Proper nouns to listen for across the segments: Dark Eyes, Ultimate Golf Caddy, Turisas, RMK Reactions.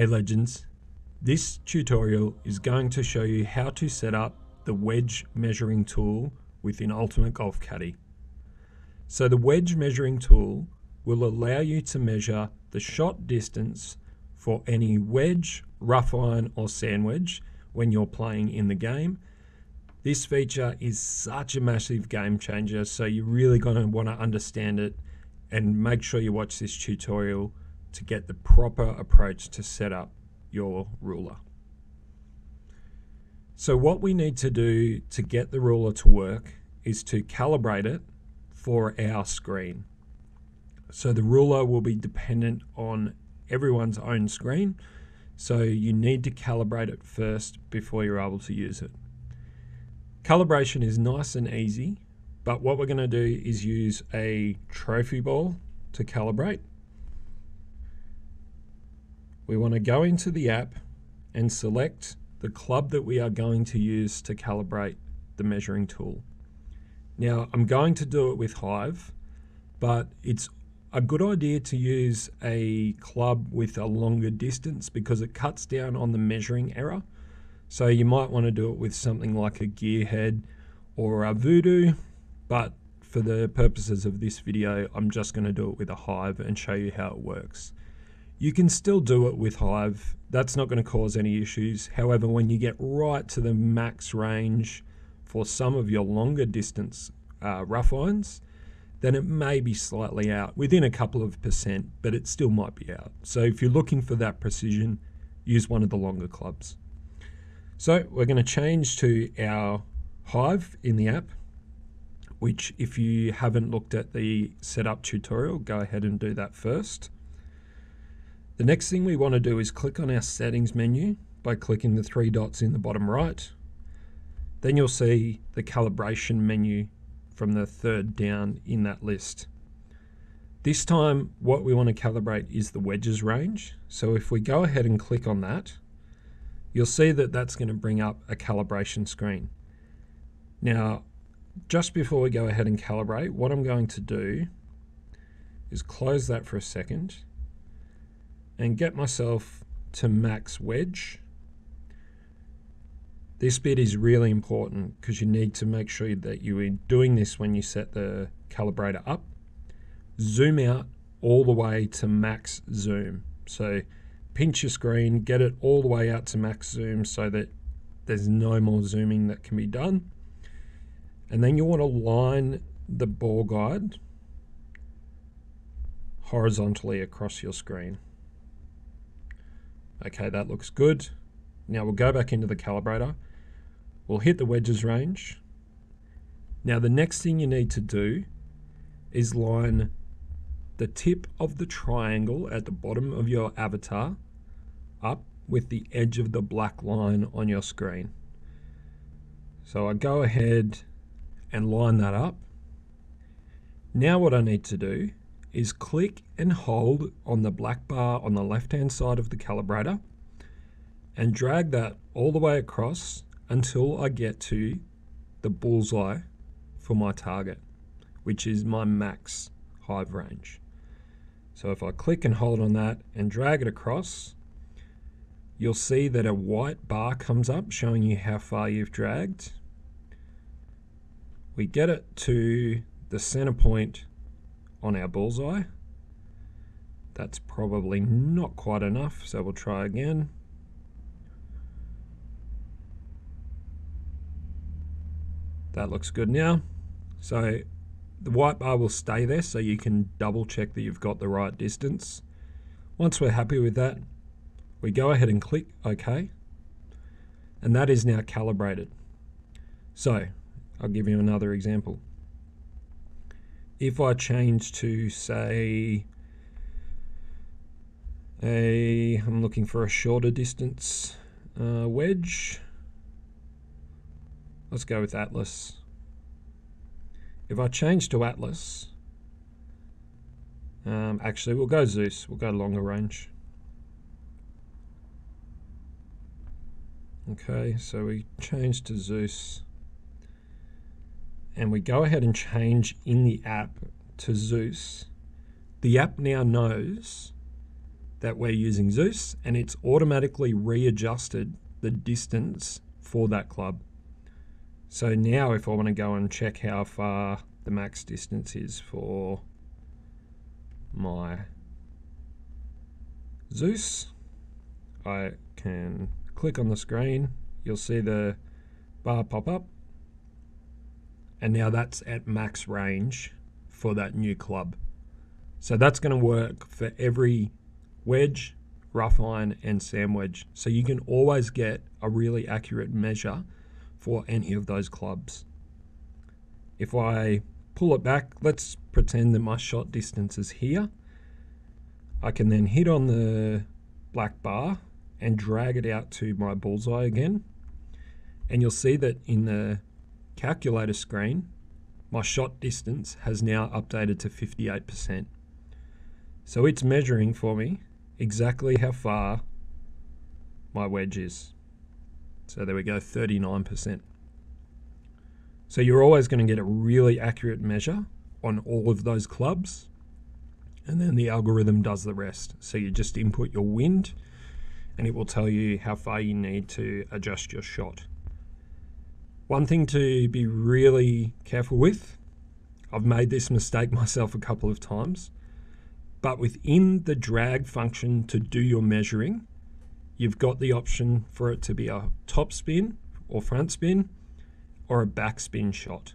Hey legends, this tutorial is going to show you how to set up the wedge measuring tool within Ultimate Golf Caddy. So the wedge measuring tool will allow you to measure the shot distance for any wedge, rough iron or sand wedge when you're playing in the game. This feature is such a massive game changer, so you're really going to want to understand it and make sure you watch this tutorial to get the proper approach to set up your ruler. So what we need to do to get the ruler to work is to calibrate it for our screen. So the ruler will be dependent on everyone's own screen, so you need to calibrate it first before you're able to use it. Calibration is nice and easy, but what we're going to do is use a trophy ball to calibrate. We want to go into the app and select the club that we are going to use to calibrate the measuring tool. Now I'm going to do it with Hive, but it's a good idea to use a club with a longer distance because it cuts down on the measuring error. So you might want to do it with something like a Gearhead or a Voodoo, but for the purposes of this video, I'm just going to do it with a Hive and show you how it works. You can still do it with Hive, that's not going to cause any issues. However, when you get right to the max range for some of your longer distance rough irons, then it may be slightly out, within a couple of percent, but it still might be out. So if you're looking for that precision, use one of the longer clubs. So we're going to change to our Hive in the app, which if you haven't looked at the setup tutorial, go ahead and do that first. The next thing we want to do is click on our settings menu by clicking the three dots in the bottom right. Then you'll see the calibration menu from the third down in that list. This time, what we want to calibrate is the wedges range. So if we go ahead and click on that, you'll see that that's going to bring up a calibration screen. Now, just before we go ahead and calibrate, what I'm going to do is close that for a second and get myself to max wedge. This bit is really important because you need to make sure that you are doing this when you set the calibrator up. Zoom out all the way to max zoom. So pinch your screen, get it all the way out to max zoom so that there's no more zooming that can be done. And then you want to line the ball guide horizontally across your screen. Okay, that looks good. Now we'll go back into the calibrator. We'll hit the wedges range. Now the next thing you need to do is line the tip of the triangle at the bottom of your avatar up with the edge of the black line on your screen. So I go ahead and line that up. Now what I need to do is click and hold on the black bar on the left-hand side of the calibrator and drag that all the way across until I get to the bullseye for my target, which is my max Hive range. So if I click and hold on that and drag it across, you'll see that a white bar comes up showing you how far you've dragged. We get it to the center point on our bullseye. That's probably not quite enough, so we'll try again. That looks good now. So the white bar will stay there so you can double check that you've got the right distance. Once we're happy with that, we go ahead and click OK. And that is now calibrated. So I'll give you another example. If I change to say, I'm looking for a shorter distance wedge. Let's go with Atlas. If I change to Atlas, actually we'll go Zeus, we'll go longer range. Okay, so we change to Zeus and we go ahead and change in the app to Zeus. The app now knows that we're using Zeus, and it's automatically readjusted the distance for that club. So now if I want to go and check how far the max distance is for my Zeus, I can click on the screen, you'll see the bar pop up, and now that's at max range for that new club. So that's going to work for every wedge, rough iron and sand wedge. So you can always get a really accurate measure for any of those clubs. If I pull it back, let's pretend that my shot distance is here. I can then hit on the black bar and drag it out to my bullseye again. And you'll see that in the calculator screen, my shot distance has now updated to 58%. So it's measuring for me exactly how far my wedge is. So there we go, 39%. So you're always going to get a really accurate measure on all of those clubs, and then the algorithm does the rest. So you just input your wind and it will tell you how far you need to adjust your shot. One thing to be really careful with, I've made this mistake myself a couple of times, but within the drag function to do your measuring, you've got the option for it to be a top spin or front spin or a backspin shot.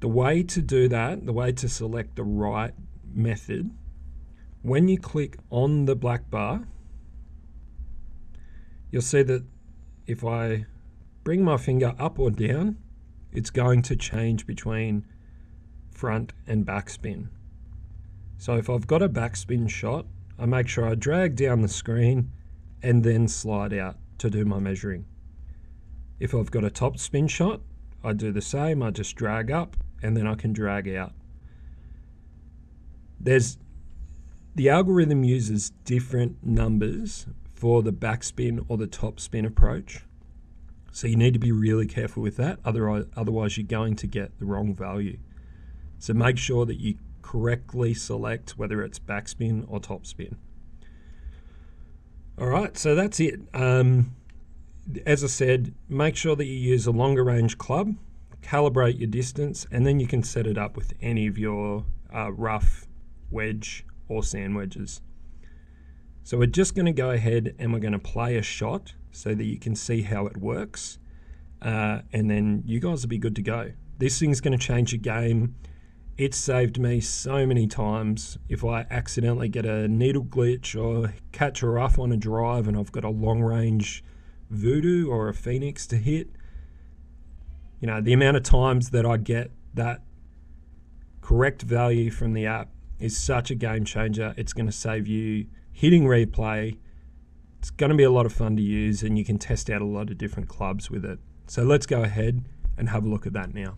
The way to do that, the way to select the right method, when you click on the black bar, you'll see that if I bring my finger up or down, it's going to change between front and backspin. So if I've got a backspin shot, I make sure I drag down the screen and then slide out to do my measuring. If I've got a top spin shot, I do the same, I just drag up and then I can drag out. The algorithm uses different numbers for the backspin or the top spin approach. So you need to be really careful with that, otherwise you're going to get the wrong value. So make sure that you correctly select whether it's backspin or top spin. All right, so that's it. As I said, make sure that you use a longer range club, calibrate your distance, and then you can set it up with any of your rough, wedge, or sand wedges. So we're just going to go ahead and we're going to play a shot so that you can see how it works. And then you guys will be good to go. This thing's going to change your game. It saved me so many times. If I accidentally get a needle glitch or catch a rough on a drive and I've got a long range voodoo or a phoenix to hit, you know, the amount of times that I get that correct value from the app is such a game changer. It's going to save you hitting replay. It's going to be a lot of fun to use, and you can test out a lot of different clubs with it. So let's go ahead and have a look at that now.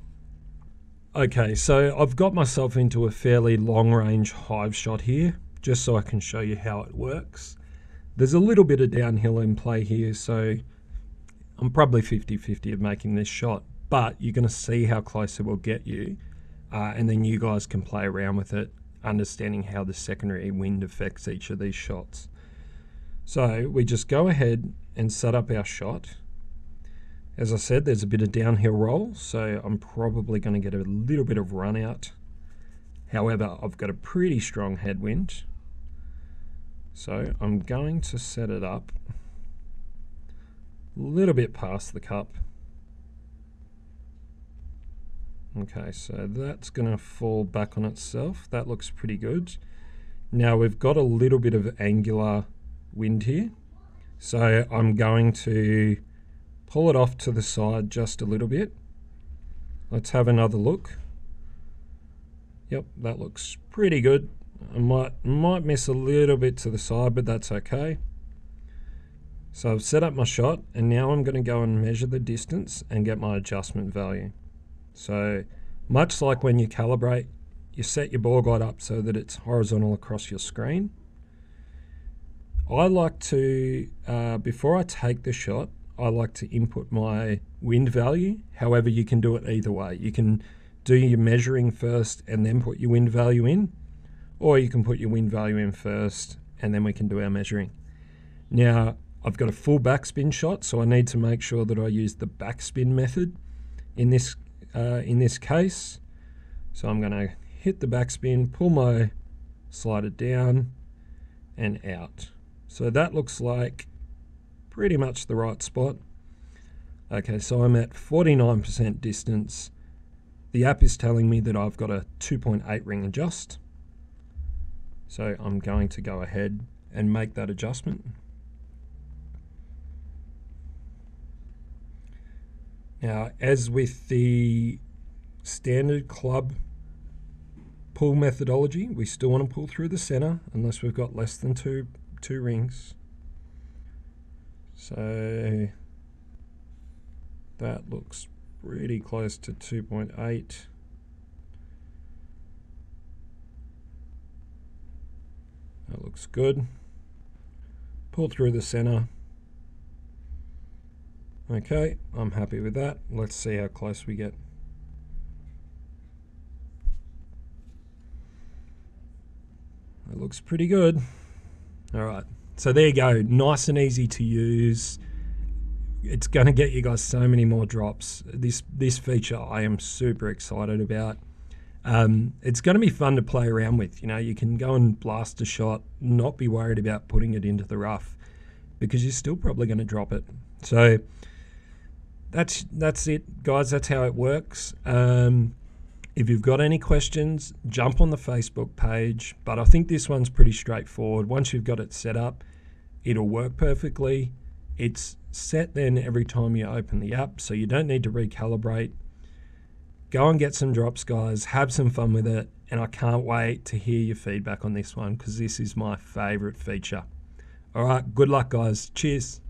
Okay, so I've got myself into a fairly long range hive shot here, just so I can show you how it works. There's a little bit of downhill in play here, so I'm probably 50-50 of making this shot, but you're going to see how close it will get you, and then you guys can play around with it, understanding how the secondary wind affects each of these shots. So we just go ahead and set up our shot. As I said, there's a bit of downhill roll, so I'm probably going to get a little bit of run out. However, I've got a pretty strong headwind. So I'm going to set it up a little bit past the cup. Okay, so that's going to fall back on itself. That looks pretty good. Now we've got a little bit of angular wind here. So I'm going to pull it off to the side just a little bit. Let's have another look. Yep, that looks pretty good. I might miss a little bit to the side, but that's okay. So I've set up my shot, and now I'm going to go and measure the distance and get my adjustment value. So much like when you calibrate, you set your ball guide up so that it's horizontal across your screen. I like to, before I take the shot, I like to input my wind value. However, you can do it either way. You can do your measuring first and then put your wind value in, or you can put your wind value in first and then we can do our measuring. Now, I've got a full backspin shot, so I need to make sure that I use the backspin method in this case. So I'm going to hit the backspin, pull my slider down and out. So that looks like pretty much the right spot. Okay, so I'm at 49% distance. The app is telling me that I've got a 2.8 ring adjust. So I'm going to go ahead and make that adjustment. Now, as with the standard club pull methodology, we still want to pull through the center unless we've got less than two rings. So that looks pretty close to 2.8. That looks good. Pull through the center. Okay, I'm happy with that. Let's see how close we get. It looks pretty good. All right, so there you go. Nice and easy to use. It's going to get you guys so many more drops. This feature I am super excited about. It's going to be fun to play around with. You know, you can go and blast a shot, not be worried about putting it into the rough because you're still probably going to drop it. So that's it, guys. That's how it works. If you've got any questions, jump on the Facebook page. But I think this one's pretty straightforward. Once you've got it set up, it'll work perfectly. It's set then every time you open the app, so you don't need to recalibrate. Go and get some drops, guys. Have some fun with it. And I can't wait to hear your feedback on this one because this is my favorite feature. All right, good luck, guys. Cheers.